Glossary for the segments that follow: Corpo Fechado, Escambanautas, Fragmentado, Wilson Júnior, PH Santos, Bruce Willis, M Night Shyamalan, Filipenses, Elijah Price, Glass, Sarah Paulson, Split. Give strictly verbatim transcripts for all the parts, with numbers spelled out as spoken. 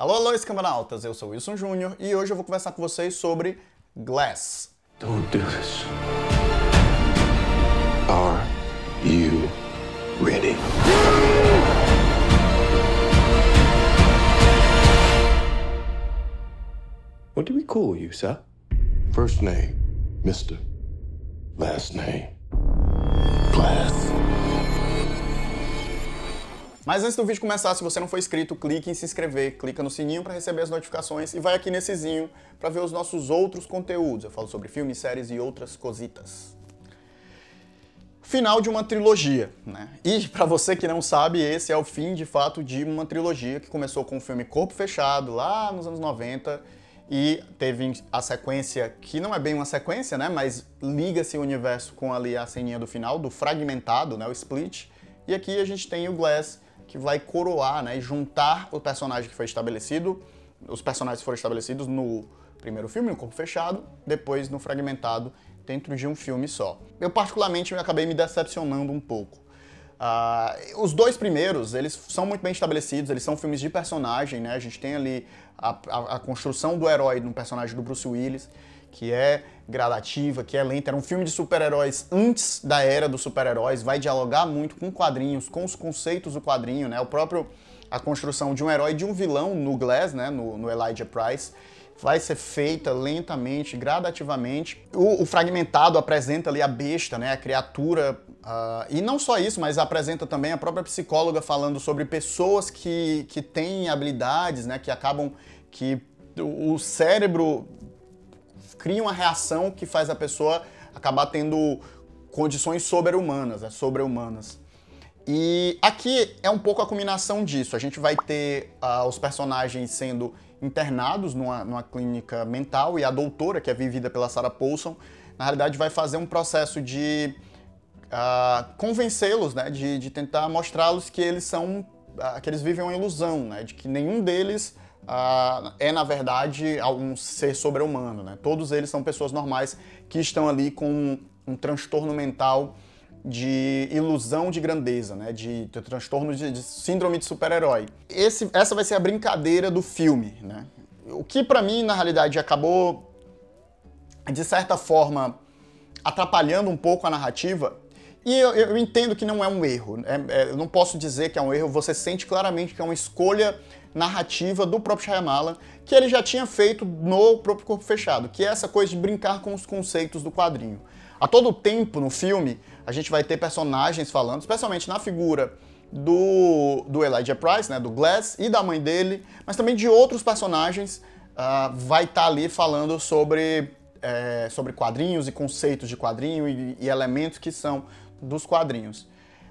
Alô, alô, Escambanautas! Eu sou o Wilson Júnior e hoje eu vou conversar com vocês sobre Glass. Don't do this. Are you ready? What do we call you, sir? First name, Mister Last name, Glass. Mas antes do vídeo começar, se você não for inscrito, clique em se inscrever, clica no sininho para receber as notificações e vai aqui nessezinho para ver os nossos outros conteúdos. Eu falo sobre filmes, séries e outras cositas. Final de uma trilogia, né? E para você que não sabe, esse é o fim de fato de uma trilogia que começou com o filme Corpo Fechado lá nos anos noventa e teve a sequência, que não é bem uma sequência, né? Mas liga-se o universo com ali a ceninha do final, do Fragmentado, né? O Split. E aqui a gente tem o Glass, que vai coroar, né, e juntar o personagem que foi estabelecido, os personagens que foram estabelecidos no primeiro filme, no Corpo Fechado, depois no Fragmentado, dentro de um filme só. Eu particularmente acabei me decepcionando um pouco. Uh, os dois primeiros, eles são muito bem estabelecidos, eles são filmes de personagem, né, a gente tem ali a, a, a construção do herói, no personagem do Bruce Willis, que é gradativa, que é lenta. Era um filme de super-heróis antes da era dos super-heróis, vai dialogar muito com quadrinhos, com os conceitos do quadrinho, né? O próprio, a construção de um herói e de um vilão no Glass, né? No, no Elijah Price, vai ser feita lentamente, gradativamente. O, o Fragmentado apresenta ali a besta, né? A criatura, uh, e não só isso, mas apresenta também a própria psicóloga falando sobre pessoas que, que têm habilidades, né? Que acabam, que o cérebro cria uma reação que faz a pessoa acabar tendo condições sobre-humanas, né? Sobre-humanas. E aqui é um pouco a combinação disso. A gente vai ter uh, os personagens sendo internados numa, numa clínica mental e a doutora, que é vivida pela Sarah Paulson, na realidade vai fazer um processo de uh, convencê-los, né? de, de tentar mostrá-los que eles são, uh, que eles vivem uma ilusão, né? De que nenhum deles Uh, é, na verdade, um ser sobre-humano, né? Todos eles são pessoas normais que estão ali com um, um transtorno mental de ilusão de grandeza, né? De, de transtorno de, de síndrome de super-herói. Essa vai ser a brincadeira do filme, né? O que, pra mim, na realidade, acabou, de certa forma, atrapalhando um pouco a narrativa. E eu, eu entendo que não é um erro, é, é, eu não posso dizer que é um erro, você sente claramente que é uma escolha narrativa do próprio Shyamalan, que ele já tinha feito no próprio Corpo Fechado, que é essa coisa de brincar com os conceitos do quadrinho. A todo tempo no filme, a gente vai ter personagens falando, especialmente na figura do, do Elijah Price, né, do Glass, e da mãe dele, mas também de outros personagens, uh, vai estar ali falando sobre, é, sobre quadrinhos e conceitos de quadrinho e, e elementos que são dos quadrinhos.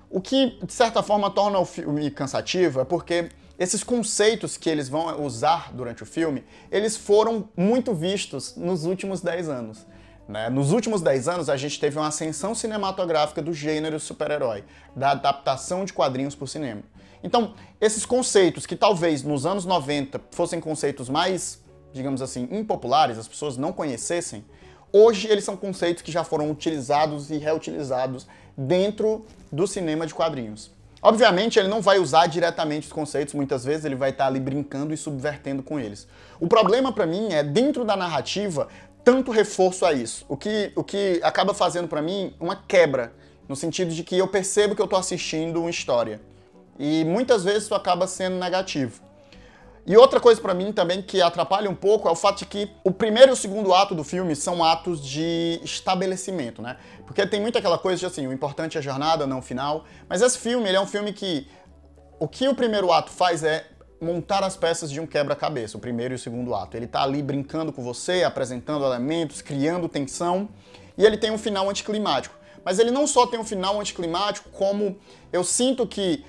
O que, de certa forma, torna o filme cansativo é porque esses conceitos que eles vão usar durante o filme, eles foram muito vistos nos últimos dez anos. Né? Nos últimos dez anos, a gente teve uma ascensão cinematográfica do gênero super-herói, da adaptação de quadrinhos para o cinema. Então, esses conceitos que talvez nos anos noventa fossem conceitos mais, digamos assim, impopulares, as pessoas não conhecessem, hoje eles são conceitos que já foram utilizados e reutilizados dentro do cinema de quadrinhos. Obviamente, ele não vai usar diretamente os conceitos, muitas vezes ele vai estar ali brincando e subvertendo com eles. O problema pra mim é, dentro da narrativa, tanto reforço a isso. O que, o que acaba fazendo pra mim uma quebra, no sentido de que eu percebo que eu tô assistindo uma história. E muitas vezes isso acaba sendo negativo. E outra coisa pra mim também que atrapalha um pouco é o fato de que o primeiro e o segundo ato do filme são atos de estabelecimento, né? Porque tem muito aquela coisa de assim, o importante é a jornada, não o final. Mas esse filme, ele é um filme que o que o primeiro ato faz é montar as peças de um quebra-cabeça, o primeiro e o segundo ato. Ele tá ali brincando com você, apresentando elementos, criando tensão, e ele tem um final anticlimático. Mas ele não só tem um final anticlimático, como eu sinto que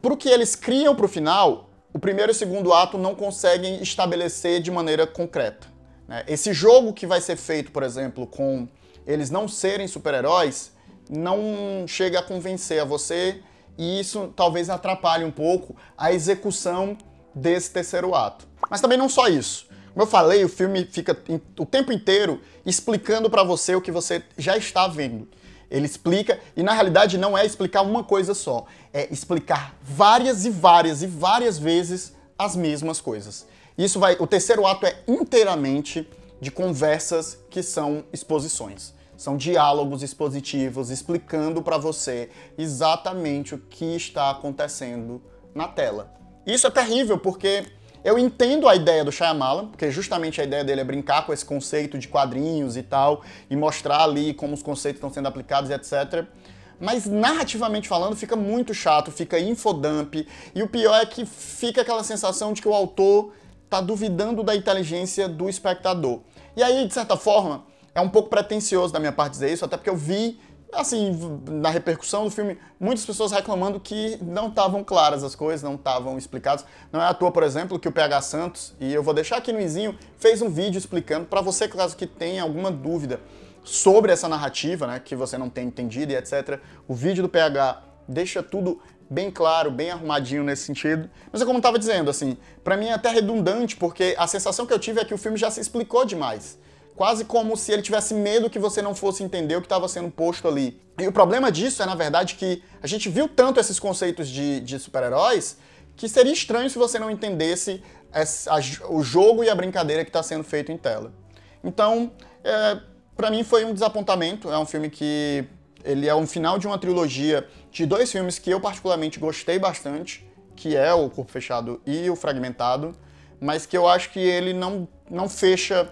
pro que eles criam pro final, o primeiro e o segundo ato não conseguem estabelecer de maneira concreta, né? Esse jogo que vai ser feito, por exemplo, com eles não serem super-heróis, não chega a convencer a você, e isso talvez atrapalhe um pouco a execução desse terceiro ato. Mas também não só isso. Como eu falei, o filme fica o tempo inteiro explicando para você o que você já está vendo. Ele explica, e na realidade não é explicar uma coisa só, é explicar várias e várias e várias vezes as mesmas coisas. Isso vai, o terceiro ato é inteiramente de conversas que são exposições. São diálogos expositivos explicando para você exatamente o que está acontecendo na tela. Isso é terrível porque eu entendo a ideia do Shyamalan, porque justamente a ideia dele é brincar com esse conceito de quadrinhos e tal, e mostrar ali como os conceitos estão sendo aplicados e etcétera. Mas narrativamente falando fica muito chato, fica infodump, e o pior é que fica aquela sensação de que o autor está duvidando da inteligência do espectador. E aí, de certa forma, é um pouco pretencioso da minha parte dizer isso, até porque eu vi, assim, na repercussão do filme, muitas pessoas reclamando que não estavam claras as coisas, não estavam explicadas. Não é à toa, por exemplo, que o P H Santos, e eu vou deixar aqui no izinho, fez um vídeo explicando para você, caso que tenha alguma dúvida sobre essa narrativa, né, que você não tenha entendido e etcétera. O vídeo do P H deixa tudo bem claro, bem arrumadinho nesse sentido. Mas é como eu estava dizendo, assim, para mim é até redundante, porque a sensação que eu tive é que o filme já se explicou demais. Quase como se ele tivesse medo que você não fosse entender o que estava sendo posto ali. E o problema disso é, na verdade, que a gente viu tanto esses conceitos de, de super-heróis que seria estranho se você não entendesse essa, a, o jogo e a brincadeira que está sendo feito em tela. Então, é, pra mim foi um desapontamento. É um filme que... ele é um final de uma trilogia de dois filmes que eu particularmente gostei bastante, que é o Corpo Fechado e o Fragmentado, mas que eu acho que ele não, não fecha...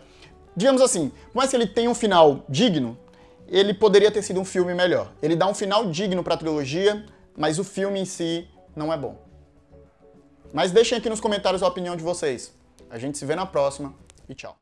Digamos assim, mas se ele tem um final digno, ele poderia ter sido um filme melhor. Ele dá um final digno para a trilogia, mas o filme em si não é bom. Mas deixem aqui nos comentários a opinião de vocês. A gente se vê na próxima e tchau.